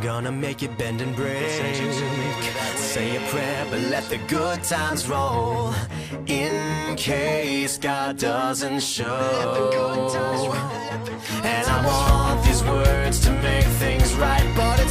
Gonna make it bend and break. Say a prayer, but let the good times roll. In case God doesn't show. And I want these words to make things right, but